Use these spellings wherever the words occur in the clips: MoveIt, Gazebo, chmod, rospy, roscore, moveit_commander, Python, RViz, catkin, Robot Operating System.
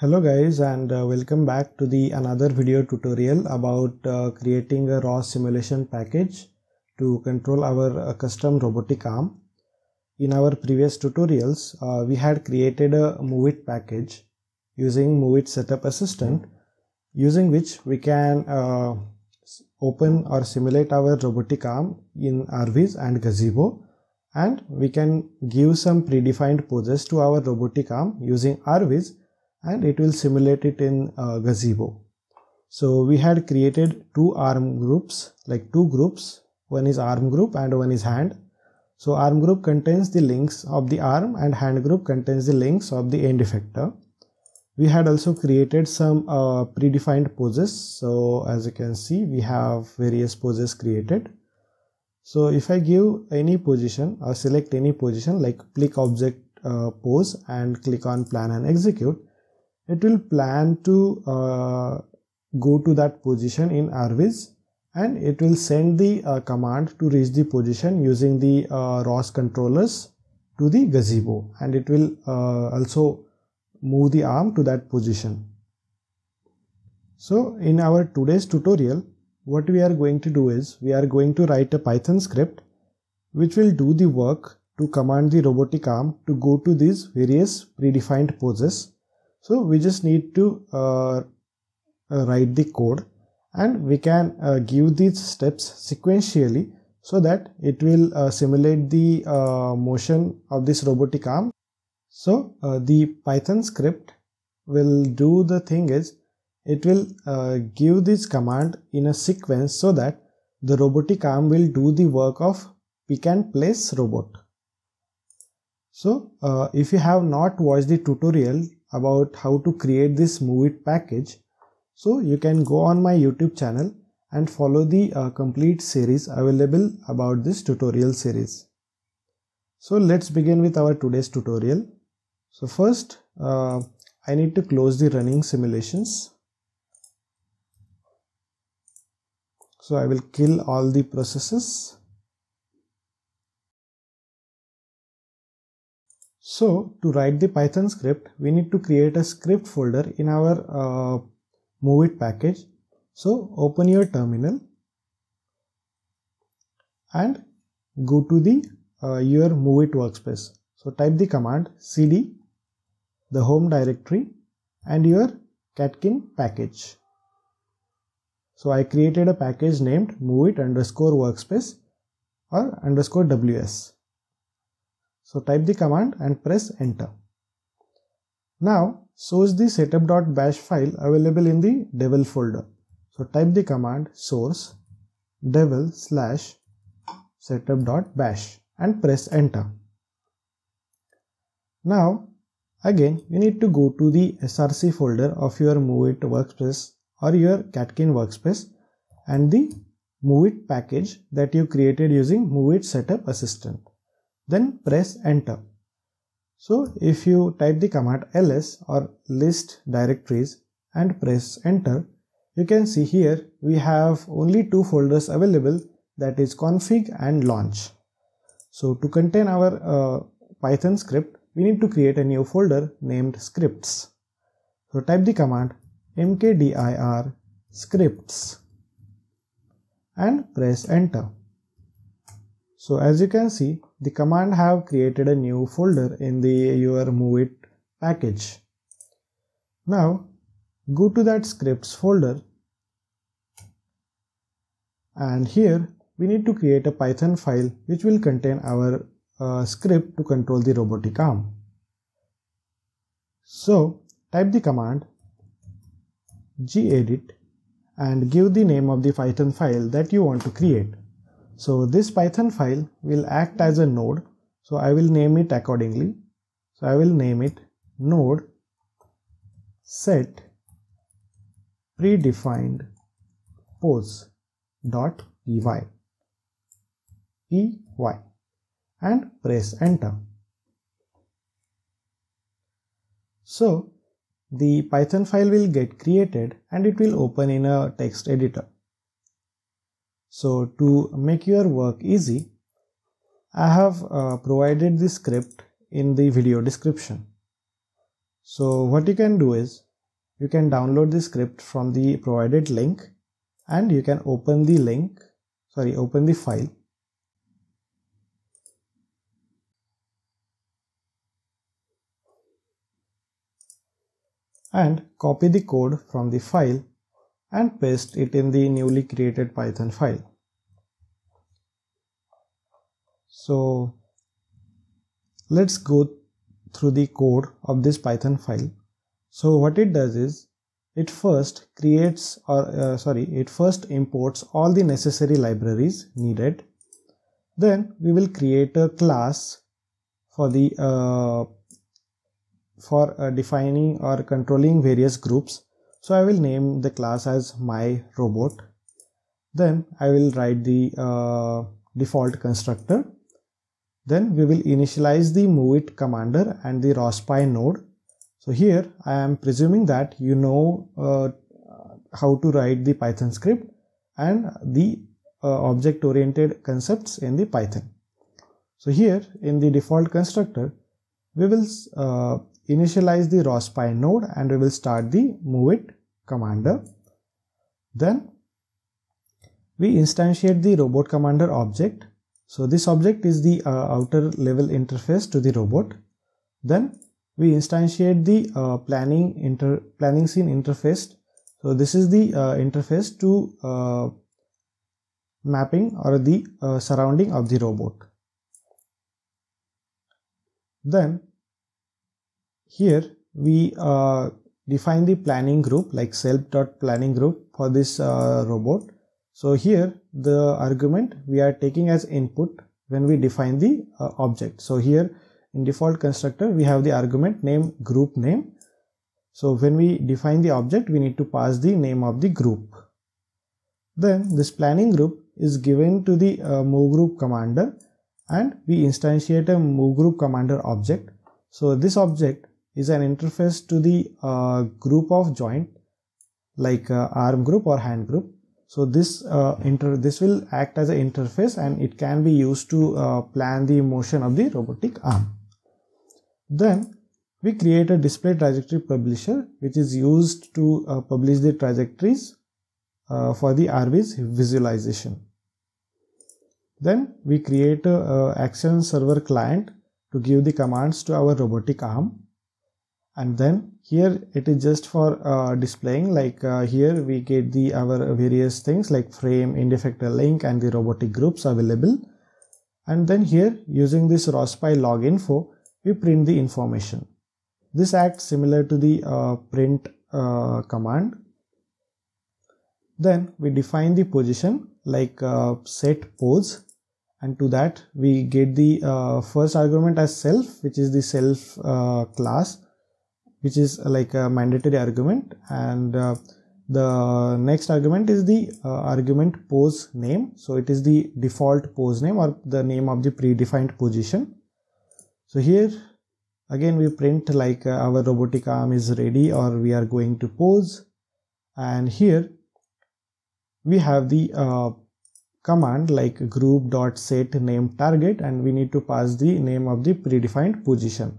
Hello guys, and welcome back to the another video tutorial about creating a raw simulation package to control our custom robotic arm. In our previous tutorials, we had created a MoveIt package using MoveIt setup assistant, using which we can open or simulate our robotic arm in RViz and Gazebo, and we can give some predefined poses to our robotic arm using RViz, and it will simulate it in Gazebo. So we had created two arm groups, like two groups. One is arm group and one is hand. So arm group contains the links of the arm and hand group contains the links of the end effector. We had also created some predefined poses. So as you can see, we have various poses created. So if I give any position or select any position, like click object pose and click on plan and execute, it will plan to go to that position in RViz, and it will send the command to reach the position using the ROS controllers to the Gazebo, and it will also move the arm to that position. So in our today's tutorial, what we are going to do is we are going to write a Python script which will do the work to command the robotic arm to go to these various predefined poses. So we just need to write the code, and we can give these steps sequentially so that it will simulate the motion of this robotic arm. So the Python script will do the thing is it will give this command in a sequence so that the robotic arm will do the work of pick and place robot. So if you have not watched the tutorial about how to create this MoveIt package, so you can go on my YouTube channel and follow the complete series available about this tutorial series. So let's begin with our today's tutorial. So first I need to close the running simulations. So I will kill all the processes. So to write the Python script, we need to create a script folder in our MoveIt package. So open your terminal and go to the your MoveIt workspace. So type the command cd, the home directory, and your catkin package. So I created a package named moveit_workspace or _ws. So type the command and press enter. Now source the setup.bash file available in the devel folder. So type the command source devel/setup.bash and press enter. Now again you need to go to the src folder of your MoveIt workspace or your catkin workspace and the MoveIt package that you created using MoveIt setup assistant. Then press enter. So if you type the command ls or list directories and press enter, you can see here we have only two folders available, that is config and launch. So to contain our Python script, we need to create a new folder named scripts. So type the command mkdir scripts and press enter. So as you can see, the command have created a new folder in the your MoveIt package. Now go to that scripts folder, and here we need to create a Python file which will contain our script to control the robotic arm. So type the command gedit and give the name of the Python file that you want to create. So this Python file will act as a node, so I will name it accordingly. So I will name it node set predefined pose.py and press enter. So the Python file will get created and it will open in a text editor. So to make your work easy, I have provided the script in the video description. So what you can do is You can download the script from the provided link and you can open the link, open the file. And copy the code from the file and paste it in the newly created Python file. So let's go through the code of this Python file. So what it does is it first creates or it first imports all the necessary libraries needed. Then we will create a class for the defining or controlling various groups. So I will name the class as my robot. Then I will write the default constructor. Then we will initialize the moveit commander and the rospy node. So here I am presuming that you know how to write the Python script and the object oriented concepts in the Python. So here in the default constructor we will initialize the rospy node and we will start the moveit commander. Then we instantiate the robot commander object. So this object is the outer level interface to the robot. Then we instantiate the planning scene interface. So this is the interface to mapping or the surrounding of the robot. Then here we define the planning group like self.planning group for this robot. So here the argument we are taking as input when we define the object. So here in default constructor we have the argument name group name. So when we define the object we need to pass the name of the group. Then this planning group is given to the move group commander. And we instantiate a move group commander object. So this object is an interface to the group of joint like arm group or hand group. So this this will act as an interface and it can be used to plan the motion of the robotic arm. Then we create a display trajectory publisher which is used to publish the trajectories for the RViz visualization. Then we create a action server client to give the commands to our robotic arm. And then here it is just for displaying, like here we get the our various things like frame, end effector link and the robotic groups available. And then here using this rospy loginfo we print the information. This acts similar to the print command. Then we define the position like set pose. And to that we get the first argument as self, which is the self class, which is like a mandatory argument, and the next argument is the argument pose name. So it is the default pose name or the name of the predefined position. So here again we print like our robotic arm is ready or we are going to pose. And here we have the command like group.setNameTarget and we need to pass the name of the predefined position.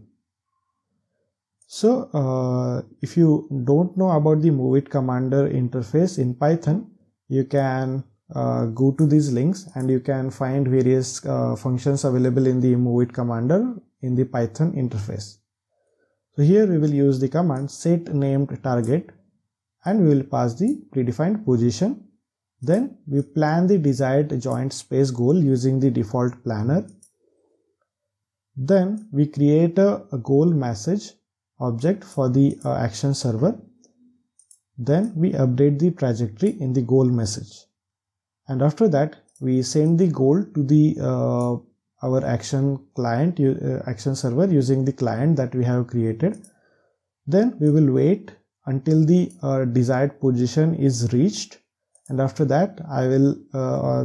So if you don't know about the moveit commander interface in Python, you can go to these links and you can find various functions available in the moveit commander in the Python interface. So here we will use the command setNameTarget and we will pass the predefined position. Then we plan the desired joint space goal using the default planner. Then we create a goal message object for the action server. Then we update the trajectory in the goal message. And after that we send the goal to the our action client action server using the client that we have created. Then we will wait until the desired position is reached. And after that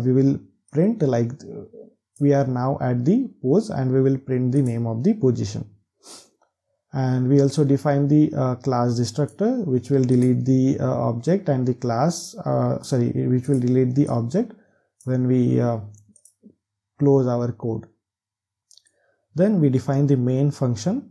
we will print like we are now at the pose and we will print the name of the position. And we also define the class destructor which will delete the object and the class which will delete the object when we close our code. Then we define the main function.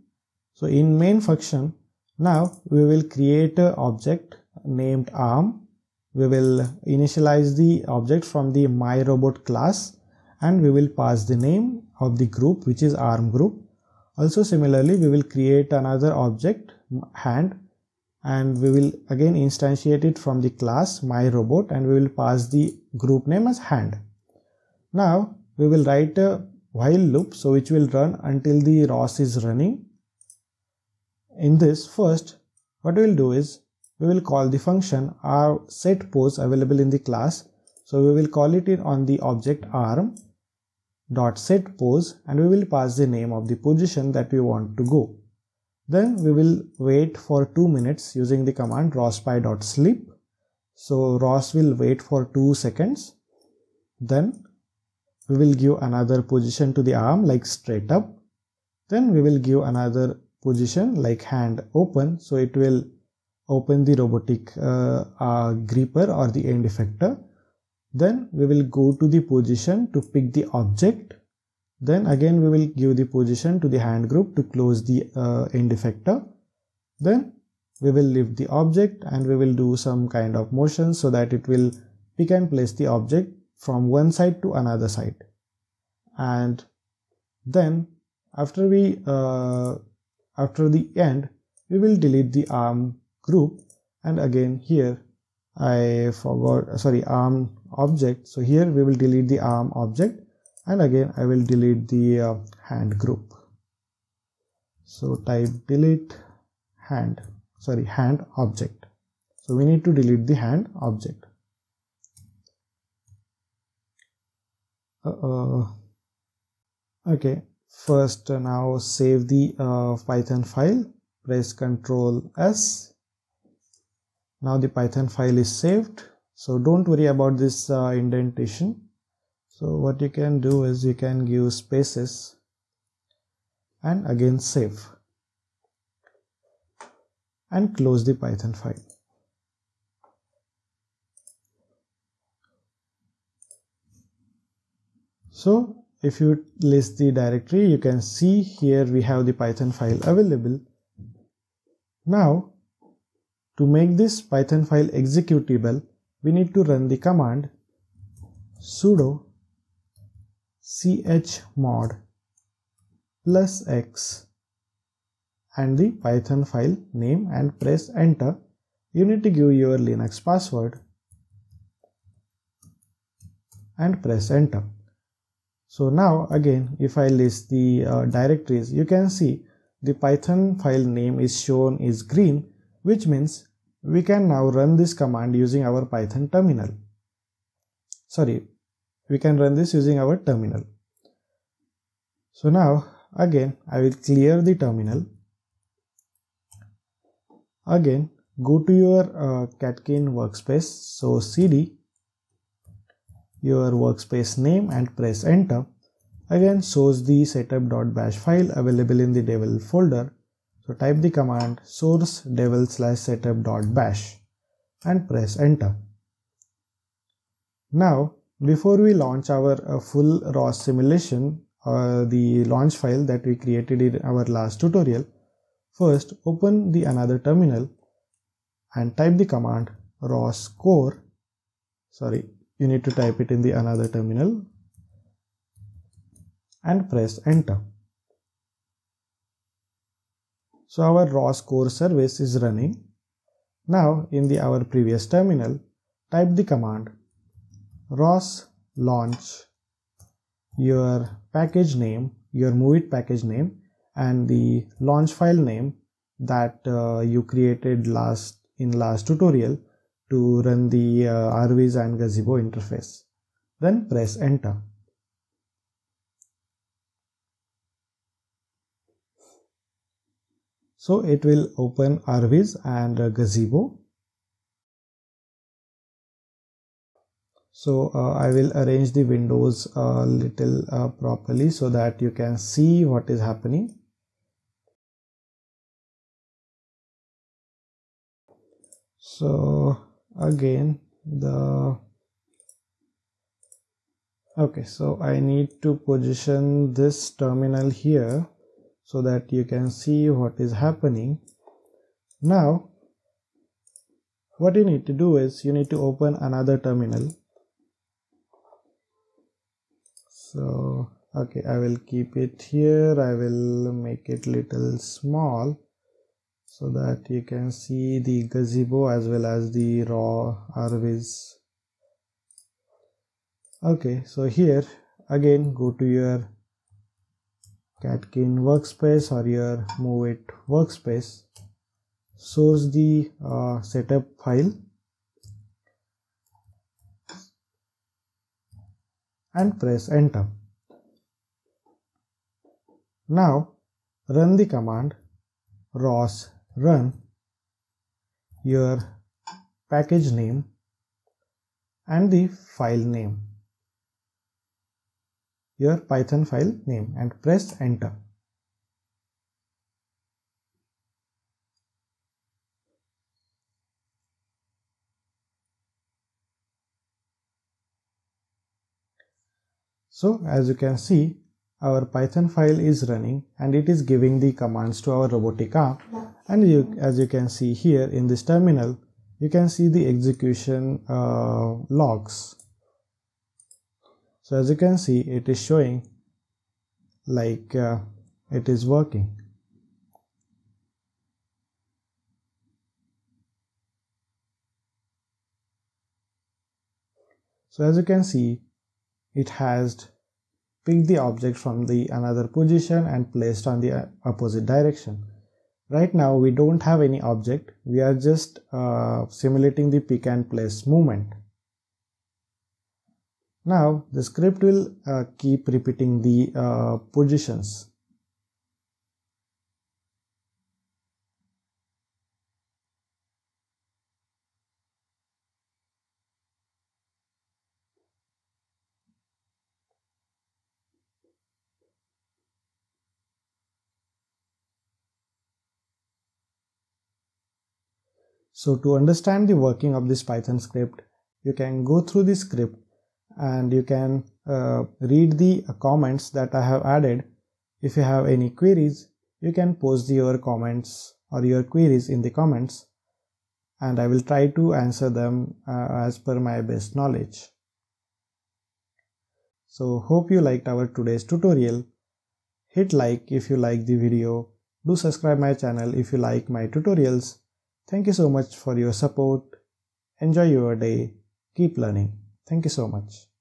So in main function Now we will create an object named arm. We will initialize the object from the myRobot class and we will pass the name of the group, which is arm group. Also similarly, we will create another object hand and we will again instantiate it from the class myRobot and we will pass the group name as hand. Now we will write a while loop, so which will run until the ROS is running. In this, first what we will do is we will call the function our set pose available in the class, so we will call it in on the object arm dot set pose and we will pass the name of the position that we want to go. Then we will wait for 2 minutes using the command rospy.sleep. So ros will wait for 2 seconds. Then we will give another position to the arm like straight up. Then we will give another position like hand open, so it will open the robotic gripper or the end effector. Then we will go to the position to pick the object. Then again we will give the position to the hand group to close the end effector. Then we will lift the object and we will do some kind of motion so that it will pick and place the object from one side to another side. And then after the end we will delete the arm group, and again here I forgot, sorry, arm object. So here we will delete the arm object and again I will delete the hand group. So type delete hand, sorry, hand object. So we need to delete the hand object. Okay, first now save the Python file, press Ctrl S. Now the Python file is saved, so don't worry about this indentation. So what you can do is you can give spaces and again save and close the Python file. So if you list the directory, you can see here we have the Python file available. Now to make this Python file executable, we need to run the command sudo chmod plus x and the Python file name and press enter. You need to give your Linux password and press enter. So now again if I list the directories, you can see the Python file name is shown is green, which means we can now run this command using our Python terminal. Sorry, we can run this using our terminal. So now again I will clear the terminal. Again go to your catkin workspace, so cd your workspace name and press enter. Again source the setup.bash file available in the devel folder, so type the command source devel/setup.bash and press enter. Now before we launch our full ROS simulation or the launch file that we created in our last tutorial, first open the another terminal and type the command roscore. Sorry, you need to type it in the another terminal and press enter. So our roscore service is running. Now in the our previous terminal, type the command ros launch your package name, your MoveIt package name and the launch file name that you created in last tutorial to run the RViz and Gazebo interface. Then press enter. So it will open RViz and Gazebo. So I will arrange the windows a little properly so that you can see what is happening. So again so I need to position this terminal here so that you can see what is happening. Now what you need to do is you need to open another terminal. So okay, I will keep it here. I will make it little small so that you can see the Gazebo as well as the raw RViz. Okay, so here again go to your catkin workspace or your MoveIt workspace, source the setup file and press enter. Now run the command ros run, your package name and the file name, your Python file name, and press enter. So as you can see, our Python file is running and it is giving the commands to our robotic arm, and as you can see here in this terminal, you can see the execution logs. So as you can see, it is showing like it is working. So as you can see, it has picked the object from the another position and placed on the opposite direction. Right now we don't have any object, we are just simulating the pick and place movement. Now the script will keep repeating the positions. So to understand the working of this Python script, you can go through the script and you can read the comments that I have added. If you have any queries, you can post your comments or your queries in the comments, and I will try to answer them as per my best knowledge. So hope you liked our today's tutorial. Hit like if you like the video. Do subscribe my channel if you like my tutorials. Thank you so much for your support. Enjoy your day. Keep learning. Thank you so much.